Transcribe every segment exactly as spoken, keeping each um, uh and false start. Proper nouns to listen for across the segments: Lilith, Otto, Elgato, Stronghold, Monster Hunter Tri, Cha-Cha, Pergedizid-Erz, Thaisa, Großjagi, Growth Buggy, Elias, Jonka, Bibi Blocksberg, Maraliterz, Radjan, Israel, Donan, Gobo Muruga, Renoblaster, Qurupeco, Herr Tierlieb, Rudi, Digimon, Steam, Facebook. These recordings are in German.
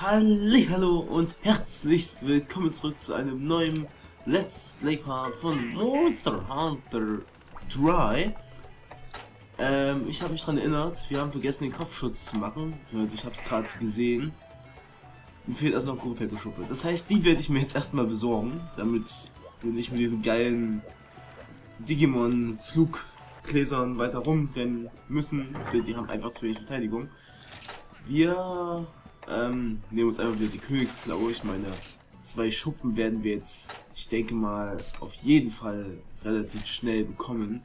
Hallihallo und herzlichst willkommen zurück zu einem neuen Let's Play Part von Monster Hunter Tri. Ähm, ich habe mich daran erinnert, wir haben vergessen den Kopfschutz zu machen. Also ich habe es gerade gesehen. Mir fehlt also noch Qurupeco Schuppe. Das heißt, die werde ich mir jetzt erstmal besorgen, damit wir nicht mit diesen geilen Digimon-Fluggläsern weiter rumrennen müssen, denn die haben einfach zu wenig Verteidigung. Wir ähm, nehmen uns einfach wieder die Königsklaue. Ich meine, zwei Schuppen werden wir jetzt, ich denke mal, auf jeden Fall relativ schnell bekommen.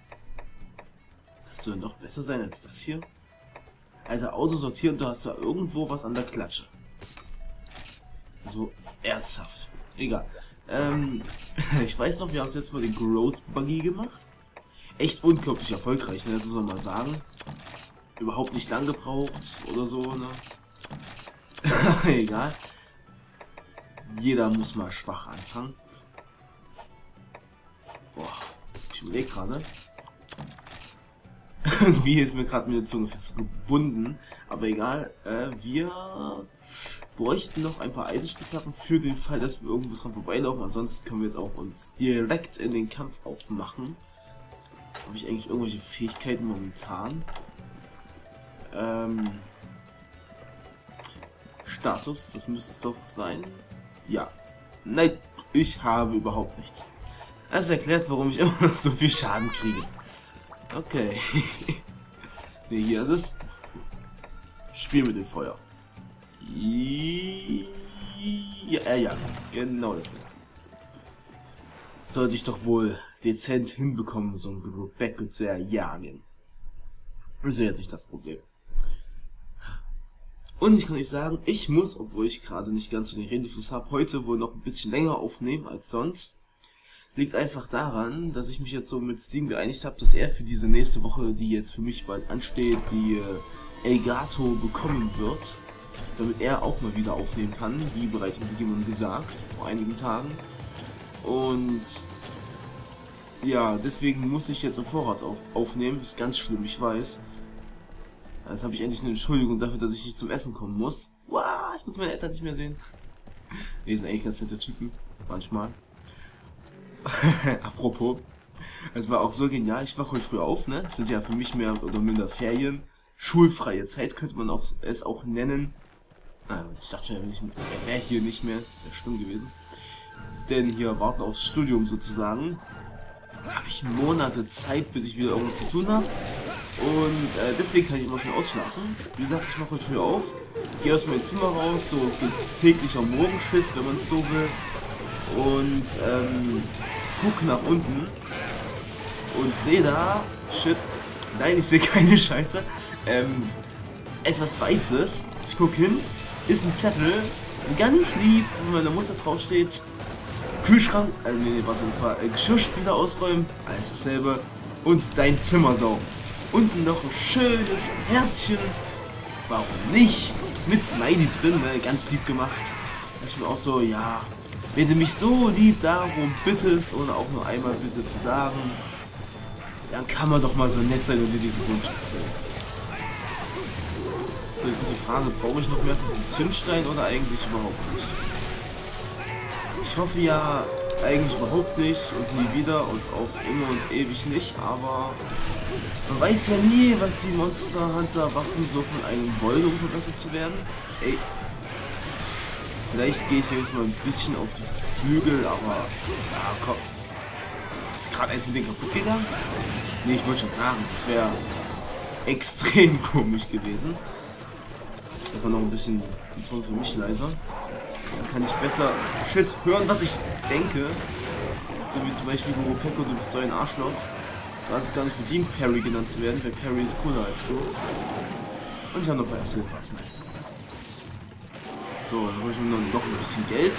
Das soll noch besser sein als das hier. Also Auto sortieren, du hast da irgendwo was an der Klatsche. So, ernsthaft. Egal. Ähm, ich weiß noch, wir haben jetzt mal den Growth Buggy gemacht. Echt unglaublich erfolgreich, ne? Das muss man mal sagen. Überhaupt nicht lang gebraucht oder so, ne? Egal. Jeder muss mal schwach anfangen. Boah, ich überlege gerade. Irgendwie ist mir gerade mit der Zunge festgebunden. Aber egal, äh, wir bräuchten noch ein paar Eisenspitzhacken für den Fall, dass wir irgendwo dran vorbeilaufen. Ansonsten können wir jetzt auch uns direkt in den Kampf aufmachen. Habe ich eigentlich irgendwelche Fähigkeiten momentan? Ähm, Status, das müsste es doch sein. Ja. Nein, ich habe überhaupt nichts. Das erklärt, warum ich immer noch so viel Schaden kriege. Okay. Ne, hier ist es. Spiel mit dem Feuer. Ja, äh, ja, genau das ist. Das sollte ich doch wohl dezent hinbekommen, so ein Qurupeco zu erjagen. Das ist jetzt nicht das Problem. Und ich kann euch sagen, ich muss, obwohl ich gerade nicht ganz so den Redefluss habe, heute wohl noch ein bisschen länger aufnehmen als sonst. Liegt einfach daran, dass ich mich jetzt so mit Steam geeinigt habe, dass er für diese nächste Woche, die jetzt für mich bald ansteht, die äh, Elgato bekommen wird, damit er auch mal wieder aufnehmen kann, wie bereits in Digimon gesagt, vor einigen Tagen. Und ja, deswegen muss ich jetzt im Vorrat auf aufnehmen, ist ganz schlimm, ich weiß. Jetzt habe ich endlich eine Entschuldigung dafür, dass ich nicht zum Essen kommen muss. Wow, ich muss meine Eltern nicht mehr sehen. Die sind eigentlich ganz nette Typen, manchmal. Apropos, es war auch so genial, ich wache heute früh auf, ne? Es sind ja für mich mehr oder minder Ferien. Schulfreie Zeit könnte man auch, es auch nennen. Ah, ich dachte schon, er wäre hier nicht mehr. Das wäre schlimm gewesen. Denn hier warten aufs Studium sozusagen. Habe ich Monate Zeit, bis ich wieder irgendwas zu tun habe. Und äh, deswegen kann ich immer schon ausschlafen. Wie gesagt, ich mache heute früh auf, gehe aus meinem Zimmer raus, so täglicher Morgenschiss, wenn man es so will. Und ähm, gucke nach unten und sehe da, shit, nein, ich sehe keine Scheiße. Ähm, etwas Weißes. Ich gucke hin, ist ein Zettel, ganz lieb, wo meine Mutter draufsteht. Kühlschrank, äh, nee, nee, warte, das war äh, Geschirrspüler ausräumen, alles dasselbe. Und dein Zimmer saugen. Unten noch ein schönes Herzchen. Warum nicht? Mit Smiley drin, ne? Ganz lieb gemacht. Ich bin auch so, ja, wenn du mich so lieb darum bittest, ohne auch nur einmal bitte zu sagen, dann kann man doch mal so nett sein und dir diesen Wunsch erfüllen. So, jetzt ist die Frage, brauche ich noch mehr von diesem Zündstein oder eigentlich überhaupt nicht? Ich hoffe ja eigentlich überhaupt nicht und nie wieder und auf immer und ewig nicht, aber man weiß ja nie, was die Monster Hunter Waffen so von einem wollen, um verbessert zu werden. Ey, vielleicht gehe ich jetzt mal ein bisschen auf die Flügel, aber ja, komm. Ist gerade eins mit denen kaputt gegangen? Ne, ich wollte schon sagen, das wäre extrem komisch gewesen. Ich mache noch ein bisschen den Ton für mich leiser. Dann kann ich besser shit hören, was ich denke. So wie zum Beispiel Qurupeco, du bist so ein Arschloch. Du hast es gar nicht verdient, Perry genannt zu werden, weil Perry ist cooler als du. Und ich habe noch ein paar erste Passen. So, dann hole ich mir noch ein bisschen Geld.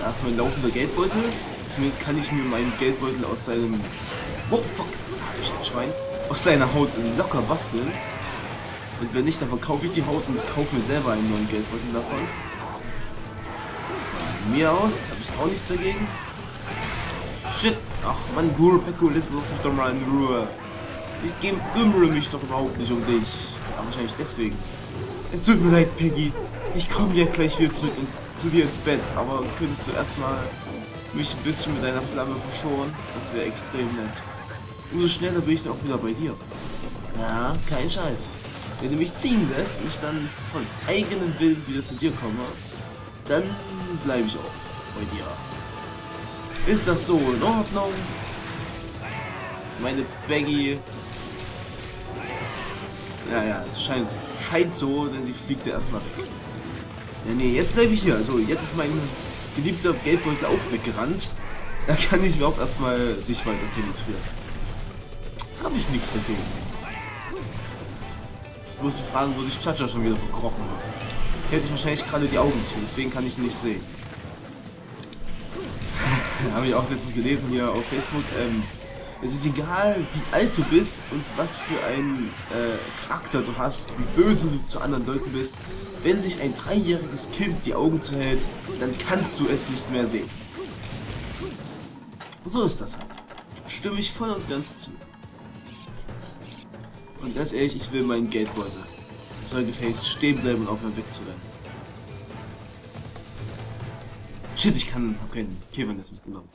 Da ist mein laufender Geldbeutel. Zumindest kann ich mir meinen Geldbeutel aus seinem... Oh, fuck! Hab ich ein Schwein. Aus seiner Haut locker basteln. Und wenn nicht, dann verkaufe ich die Haut und kaufe mir selber einen neuen Geldbeutel davon. Von mir aus, habe ich auch nichts dagegen. Shit! Ach Mann, Qurupeco, lass mich doch mal in Ruhe. Ich kümmere mich doch überhaupt nicht um dich. Ja, wahrscheinlich deswegen. Es tut mir leid, Peggy. Ich komme ja gleich wieder zurück und zu dir ins Bett, aber könntest du erstmal mich ein bisschen mit deiner Flamme verschonen? Das wäre extrem nett. Umso schneller bin ich auch wieder bei dir. Ja, kein Scheiß. Wenn du mich ziehen lässt und ich dann von eigenem Willen wieder zu dir komme, dann bleibe ich auch bei dir. Ist das so in Ordnung? Meine Peggy. Ja, ja, scheint, scheint so, denn sie fliegt ja erstmal weg. Ja, nee, jetzt bleibe ich hier. Also, jetzt ist mein geliebter Geldbeutel auch weggerannt. Da kann ich mir auch erstmal dich weiter penetrieren. Habe ich nichts dagegen. Ich musste fragen, wo sich Cha-Cha schon wieder verkrochen hat. Hält sich wahrscheinlich gerade die Augen zu, deswegen kann ich ihn nicht sehen. Habe ich auch letztens gelesen hier auf Facebook. Ähm, Es ist egal, wie alt du bist und was für einen äh, Charakter du hast, wie böse du zu anderen Leuten bist. Wenn sich ein dreijähriges Kind die Augen zuhält, dann kannst du es nicht mehr sehen. So ist das halt. Stimme ich voll und ganz zu. Und ganz ehrlich, ich will meinen Geldbeutel. Ich soll gefälligst stehen bleiben und aufhören wegzurennen. Shit, ich kann hab keinen Käfernetz mitgenommen.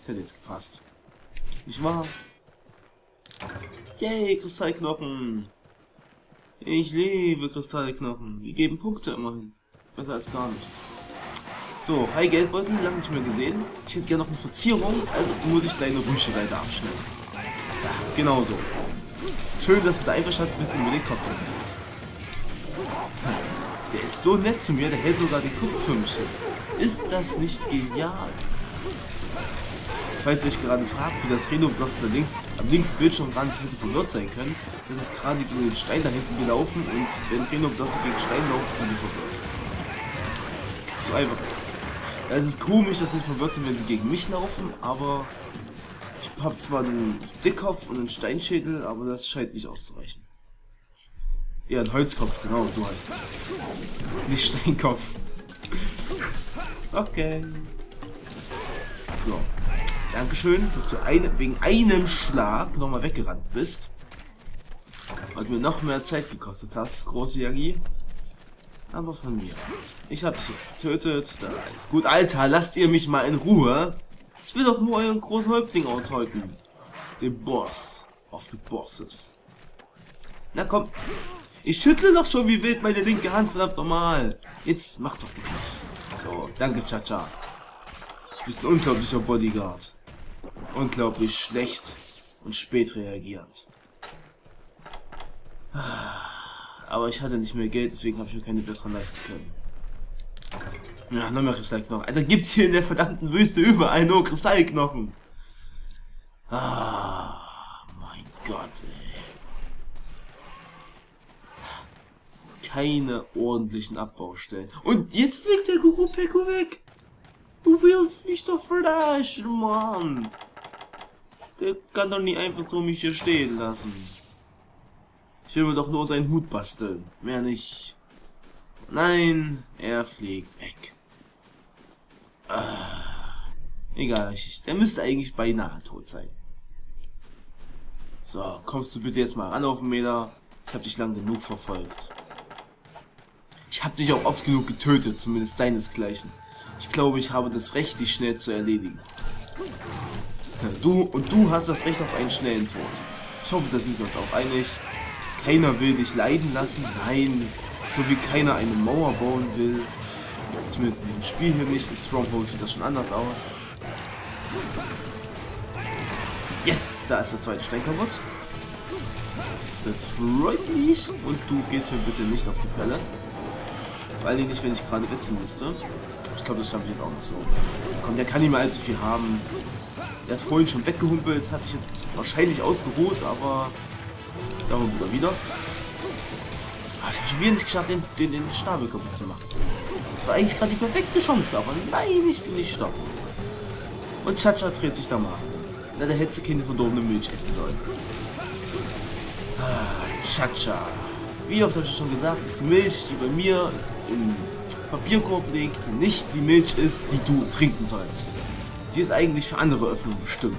Das hätte jetzt gepasst. Ich war. Yay, Kristallknochen! Ich liebe Kristallknochen. Die geben Punkte immerhin. Besser als gar nichts. So, hi Geldbeutel, lange nicht mehr gesehen. Ich hätte gerne noch eine Verzierung, also muss ich deine Rüsche weiter abschneiden. Ja, genau so. Schön, dass du da einverstanden bist und mir den Kopf hältst. Der ist so nett zu mir, der hält sogar den Kopf für mich hin. Ist das nicht genial? Falls ihr euch gerade fragt, wie das Renoblaster links am linken Bildschirmrand hätte verwirrt sein können, das ist gerade gegen den Stein da hinten gelaufen und wenn Renoblaster gegen Stein laufen, sind sie verwirrt. So einfach ist das. Es ist komisch, dass sie nicht verwirrt sind, wenn sie gegen mich laufen, aber ich habe zwar einen Dickkopf und einen Steinschädel, aber das scheint nicht auszureichen. Ja, ein Holzkopf, genau, so heißt das. Nicht Steinkopf. Okay. So. Dankeschön, dass du ein, wegen einem Schlag nochmal weggerannt bist. Und mir noch mehr Zeit gekostet hast, große Yagi. Aber von mir aus. Ich hab dich jetzt getötet. Da ist gut. Alter, lasst ihr mich mal in Ruhe. Ich will doch nur euren großen Häuptling aushäuten. Den Boss. Auf die Bosses. Na komm. Ich schüttle doch schon wie wild meine linke Hand, verdammt normal. Jetzt mach doch nicht. So, danke, Cha-Cha. Du bist ein unglaublicher Bodyguard. Unglaublich schlecht und spät reagierend. Aber ich hatte nicht mehr Geld, deswegen habe ich mir keine besseren leisten können. Ja, noch mehr Kristallknochen. Alter, gibt's hier in der verdammten Wüste überall nur Kristallknochen. Ah, mein Gott, ey. Keine ordentlichen Abbaustellen. Und jetzt fliegt der Qurupeco weg. Du willst mich doch verarschen, Mann! Der kann doch nicht einfach so mich hier stehen lassen. Ich will mir doch nur seinen Hut basteln. Mehr nicht. Nein, er fliegt weg. Ah, egal, ich, der müsste eigentlich beinahe tot sein. So, kommst du bitte jetzt mal ran auf den Meter. Ich hab dich lang genug verfolgt. Ich hab dich auch oft genug getötet, zumindest deinesgleichen. Ich glaube, ich habe das Recht, dich schnell zu erledigen. Du und du hast das Recht auf einen schnellen Tod. Ich hoffe, da sind wir uns auch einig. Keiner will dich leiden lassen. Nein. So wie keiner eine Mauer bauen will. Zumindest in diesem Spiel hier nicht. In Stronghold sieht das schon anders aus. Yes! Da ist der zweite Stein kaputt. Das freut mich. Und du gehst mir bitte nicht auf die Pelle. Vor allem nicht, wenn ich gerade witzen müsste. Ich glaube, das schaffe ich jetzt auch noch so. Komm, der kann nicht mehr allzu viel haben. Der ist vorhin schon weggehumpelt, hat sich jetzt wahrscheinlich ausgeruht, aber da humpelt er wieder. Aber ich habe schon wieder nicht geschafft, den, den, den Schnabel kaputt zu machen. Das war eigentlich gerade die perfekte Chance, aber nein, ich bin nicht schlau. Und Cha-Cha dreht sich da mal. Na, da hättest du keine verdorbene Milch essen sollen. Ah, Cha-Cha. Wie oft habe ich schon gesagt, ist die Milch, die bei mir im Papierkorb legt, nicht die Milch ist, die du trinken sollst. Die ist eigentlich für andere Öffnungen bestimmt.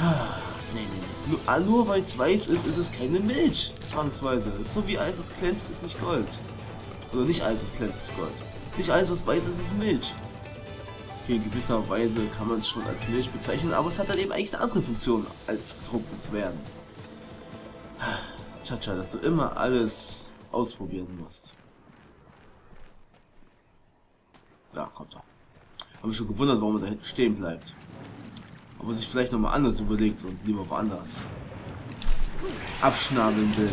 Ah, nee, nee, Nur, nur weil es weiß ist, ist es keine Milch. Zwangsweise. Ist so wie alles, was glänzt, ist nicht Gold. Oder nicht alles, was glänzt, ist Gold. Nicht alles, was weiß ist, ist Milch. Okay, in gewisser Weise kann man es schon als Milch bezeichnen, aber es hat dann eben eigentlich eine andere Funktion, als getrunken zu werden. Cha-Cha, dass du immer alles ausprobieren musst. Da kommt er. Habe mich schon gewundert, warum er da hinten stehen bleibt. Ob er sich vielleicht nochmal anders überlegt und lieber woanders abschnabeln will.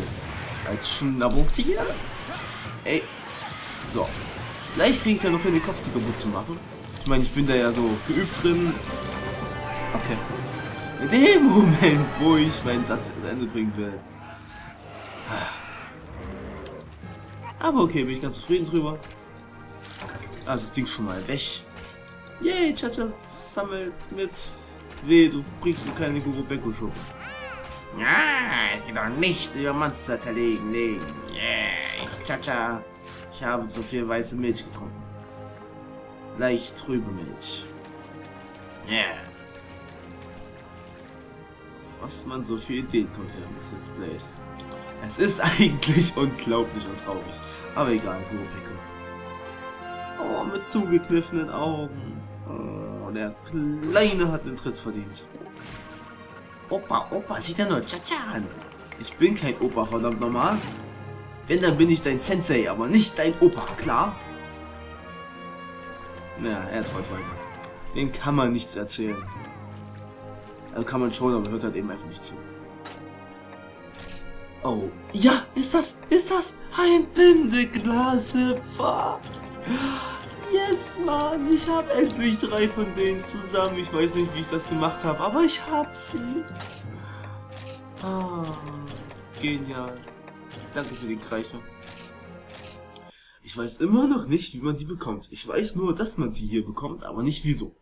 Als Schnabbeltier? Ey. So. Vielleicht kriege ich es ja noch hin, den Kopf zu kaputt zu machen. Ich meine, ich bin da ja so geübt drin. Okay. In dem Moment, wo ich meinen Satz zu Ende bringen will. Aber okay, bin ich ganz zufrieden drüber. Also das Ding schon mal weg. Yay, Cha-Cha sammelt mit. Weh, du bringst mir keine Qurupeco-Schuppen. Ah, es geht doch nichts über Monster zerlegen. Nee. Yeah, ich Cha-Cha. Ich habe so viel weiße Milch getrunken. Leicht trübe Milch. Yeah. Was man so viel Ideen kommt während des Let's Plays. Es ist eigentlich unglaublich und traurig. Aber egal, Qurupeco. Oh, mit zugekniffenen Augen. Oh, der Kleine hat einen Tritt verdient. Opa, Opa, sieht er nur Cha-Cha an. Ich bin kein Opa, verdammt nochmal. Wenn, dann bin ich dein Sensei, aber nicht dein Opa, klar? Naja, er trollt weiter. Dem kann man nichts erzählen. Also kann man schon, aber hört halt eben einfach nicht zu. Oh, ja, ist das, ist das ein Bindeglas-Hüpfer? Yes, Mann, ich habe endlich drei von denen zusammen. Ich weiß nicht, wie ich das gemacht habe, aber ich hab sie. Ah, genial. Danke für die Kreischer. Ich weiß immer noch nicht, wie man die bekommt. Ich weiß nur, dass man sie hier bekommt, aber nicht wieso.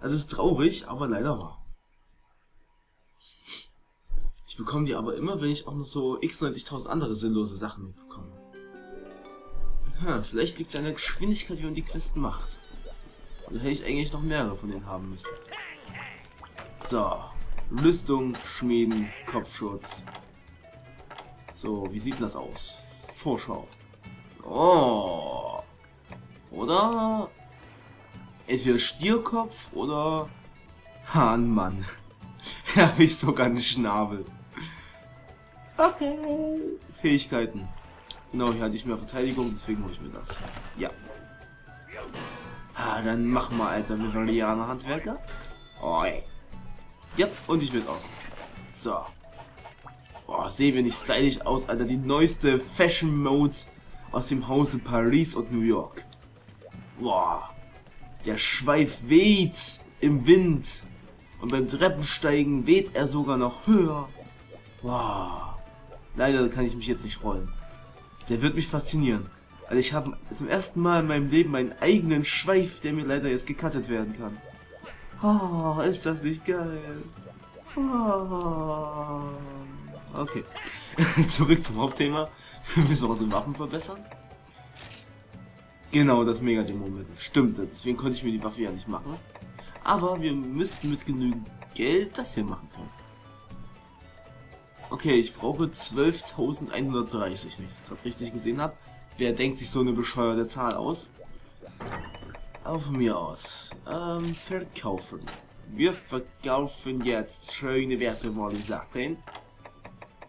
Das ist traurig, aber leider wahr. Ich bekomme die aber immer, wenn ich auch noch so x neunzigtausend andere sinnlose Sachen mitbekomme. Hm, vielleicht liegt es an der Geschwindigkeit, wie man die Questen macht. Da hätte ich eigentlich noch mehrere von denen haben müssen. So. Rüstung, Schmieden, Kopfschutz. So, wie sieht das aus? Vorschau. Oh. Oder? Entweder Stierkopf oder Hahnmann. Da habe ich sogar einen Schnabel. Okay. Fähigkeiten. Genau, hier hatte ich mehr Verteidigung, deswegen hole ich mir das. Ja. Ah, dann mach mal, Alter, Mivalianer Handwerker. Oh, ey. Ja, und ich will es ausrüsten. So. Boah, sehen wir nicht stylisch aus, Alter. Die neueste Fashion Modes aus dem Hause Paris und New York. Boah. Der Schweif weht im Wind. Und beim Treppensteigen weht er sogar noch höher. Boah. Leider kann ich mich jetzt nicht rollen. Der wird mich faszinieren. Also ich habe zum ersten Mal in meinem Leben meinen eigenen Schweif, der mir leider jetzt gecuttet werden kann. Oh, ist das nicht geil. Oh. Okay. Zurück zum Hauptthema. Wir müssen unsere Waffen verbessern. Genau, das Mega-Demo-Mittel. Stimmt, deswegen konnte ich mir die Waffe ja nicht machen. Aber wir müssten mit genügend Geld das hier machen können. Okay, ich brauche zwölftausendeinhundertdreißig, wenn ich es gerade richtig gesehen habe. Wer denkt sich so eine bescheuerte Zahl aus? Aber von mir aus. Ähm, verkaufen. Wir verkaufen jetzt schöne wertvolle Sachen.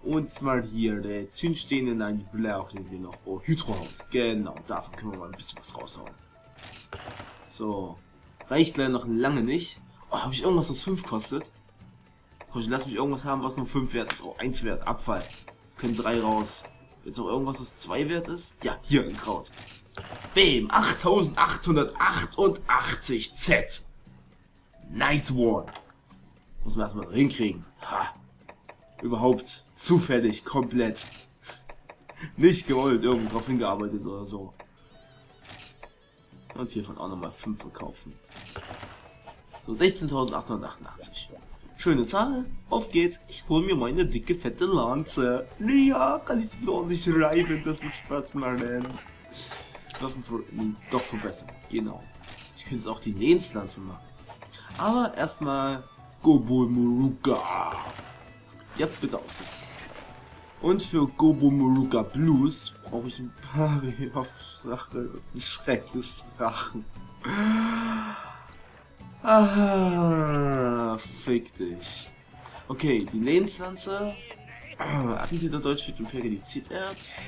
Und zwar hier, der zündstehende, nein, die brauchen wir noch. Oh, Hydrohaut. Genau, davon können wir mal ein bisschen was raushauen. So. Reicht leider noch lange nicht. Oh, habe ich irgendwas, das fünf kostet? Ich lasse mich irgendwas haben, was nur fünf wert ist. Oh, eins wert, Abfall. Können drei raus. Jetzt noch irgendwas, was zwei wert ist? Ja, hier ein Kraut. Bam, achttausendachthundertachtundachtzig Z. Nice one. Muss man erstmal hinkriegen. Ha. Überhaupt zufällig, komplett. Nicht gewollt, irgendwo drauf hingearbeitet oder so. Und hiervon auch nochmal fünf verkaufen. So, sechzehntausendachthundertachtundachtzig. Schöne Zahl, auf geht's, ich hole mir meine dicke, fette Lanze. Ja, kann ich sie wieder ordentlich reiben, das wird Spaß machen. Waffen ver doch verbessern, genau. Ich könnte jetzt auch die Lehnslanze machen. Aber erstmal Gobo Muruga. Ja, bitte ausrüsten. Und für Gobo Muruga Blues brauche ich ein paar Rache und Schreckensrachen. Ah, fick dich. Okay, die Lehnsanze. Argentiner Deutsch mit dem Pergedizid-Erz.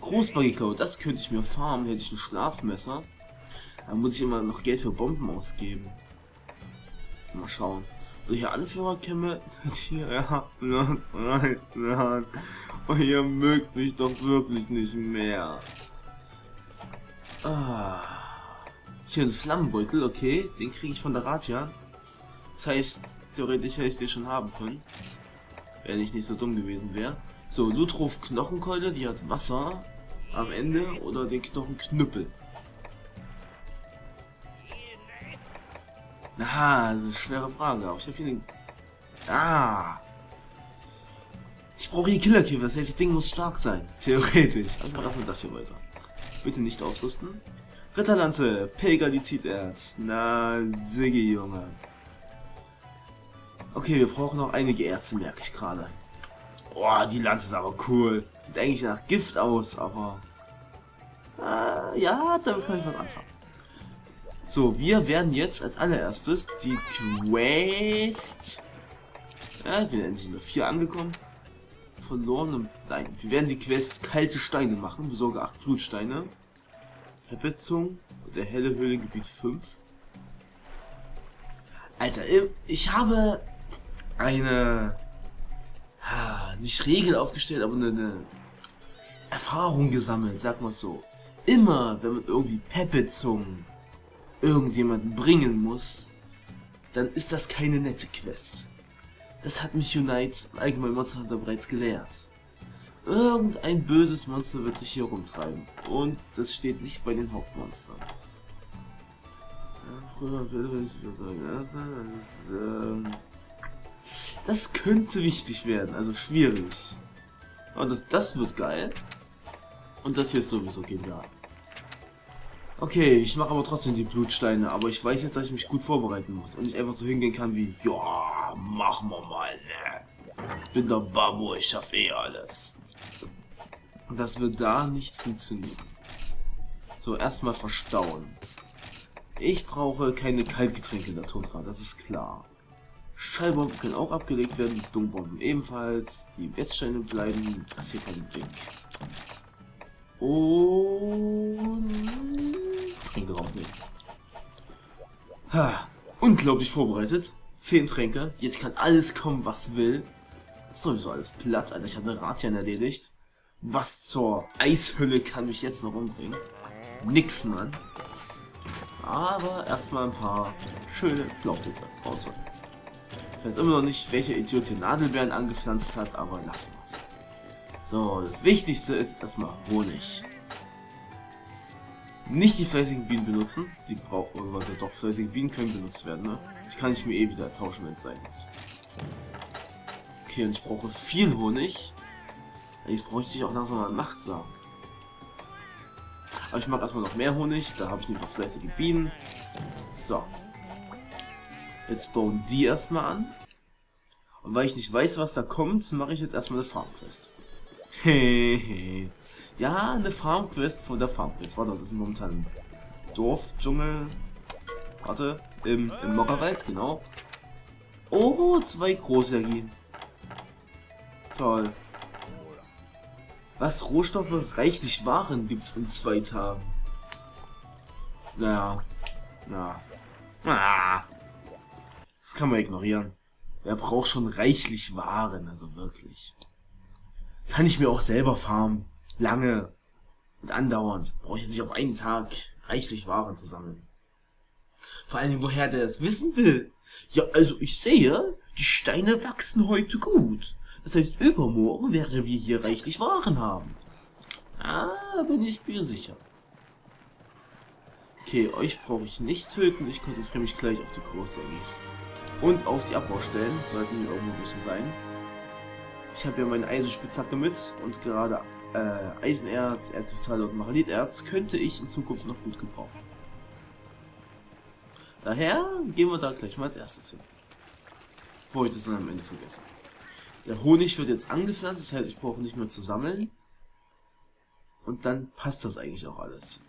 Großbuggy-Code, das könnte ich mir farmen, hätte ich ein Schlafmesser. Da muss ich immer noch Geld für Bomben ausgeben. Mal schauen. Und hier Anführerkämme. Ja, nein, nein, nein. Und ihr mögt mich doch wirklich nicht mehr. Ah. Hier ein Flammenbeutel, okay. Den kriege ich von der Radjan. Das heißt, theoretisch hätte ich den schon haben können. Wenn ich nicht so dumm gewesen wäre. So, Lutruf Knochenkeule, die hat Wasser am Ende oder den Knochenknüppel. Aha, das ist eine schwere Frage, aber ich habe hier den... Ah! Ich brauche hier Killerkäfer, das heißt, das Ding muss stark sein. Theoretisch. Also machen wir das hier weiter. Bitte nicht ausrüsten. Ritterlanze, Pergedizid-Erz. Na, Siggi, Junge. Okay, wir brauchen noch einige Erze, merke ich gerade. Boah, die Lanze ist aber cool. Sieht eigentlich nach Gift aus, aber... Äh, ja, damit kann ich was anfangen. So, wir werden jetzt als allererstes die Quest... Ja, wir sind endlich in der vier angekommen. Verlorene... Nein, wir werden die Quest kalte Steine machen. Besorge acht Blutsteine. Verpetzung und der helle Höhle Gebiet fünf. Alter, ich habe eine... Nicht Regel aufgestellt, aber eine Erfahrung gesammelt, sag mal so. Immer, wenn man irgendwie Peppezungen irgendjemanden bringen muss, dann ist das keine nette Quest. Das hat mich Unite, allgemein Monster Hunter, bereits gelehrt. Irgendein böses Monster wird sich hier rumtreiben. Und das steht nicht bei den Hauptmonstern. Das könnte wichtig werden, also schwierig. Und das, das wird geil. Und das hier ist sowieso genial. Okay, ich mache aber trotzdem die Blutsteine, aber ich weiß jetzt, dass ich mich gut vorbereiten muss und nicht einfach so hingehen kann wie, ja, machen wir mal, ne? Ich bin der Babo, ich schaffe eh alles. Das wird da nicht funktionieren. So, erstmal verstauen. Ich brauche keine Kaltgetränke in der Tundra, das ist klar. Schallbomben können auch abgelegt werden, Dungbomben ebenfalls, die Weststeine bleiben, das hier kein Ding. Und... Tränke rausnehmen. Ha, unglaublich vorbereitet. Zehn Tränke. Jetzt kann alles kommen, was will. Ist sowieso alles platt, Alter. Ich habe eine Radjan erledigt. Was zur Eishölle kann mich jetzt noch umbringen? Nix, Mann. Aber erstmal ein paar schöne Blaupilze rausholen. Ich weiß immer noch nicht, welcher Idiot hier Nadelbeeren angepflanzt hat, aber lassen wir's. So, das Wichtigste ist jetzt erstmal Honig. Nicht die fleißigen Bienen benutzen. Die brauchen wir, also doch, fleißige Bienen können benutzt werden, ne? Die kann ich mir eh wieder tauschen, wenn es sein muss. Okay, und ich brauche viel Honig. Jetzt bräuchte ich auch langsam mal Nachtsamen. Aber ich mache erstmal noch mehr Honig, da habe ich nämlich noch fleißige Bienen. So. Jetzt bauen die erstmal an. Und weil ich nicht weiß, was da kommt, mache ich jetzt erstmal eine Farmquest. Hehe. Ja, eine Farmquest von der Farmquest. Warte, das ist momentan im Dorf, Dschungel. Warte, im, im Mockerwald, genau. Oh, zwei Großjagien. Toll. Was, Rohstoffe reichlich waren gibt's in zwei Tagen. Naja. Na. Ah. Das kann man ignorieren. Wer braucht schon reichlich Waren, also wirklich. Kann ich mir auch selber farmen. Lange und andauernd. Brauche ich jetzt nicht auf einen Tag reichlich Waren zu sammeln. Vor allem, woher der das wissen will. Ja, also ich sehe, die Steine wachsen heute gut. Das heißt, übermorgen werden wir hier reichlich Waren haben. Ah, bin ich mir sicher. Okay, euch brauche ich nicht töten. Ich konzentriere mich gleich auf die Großjagis. Und auf die Abbaustellen, sollten wir irgendwo welche sein. Ich habe ja meine Eisenspitzhacke mit und gerade äh, Eisenerz, Erdkristalle und Maraliterz könnte ich in Zukunft noch gut gebrauchen. Daher gehen wir da gleich mal als erstes hin. Bevor ich das dann am Ende vergesse. Der Honig wird jetzt angepflanzt, das heißt, ich brauche nicht mehr zu sammeln. Und dann passt das eigentlich auch alles.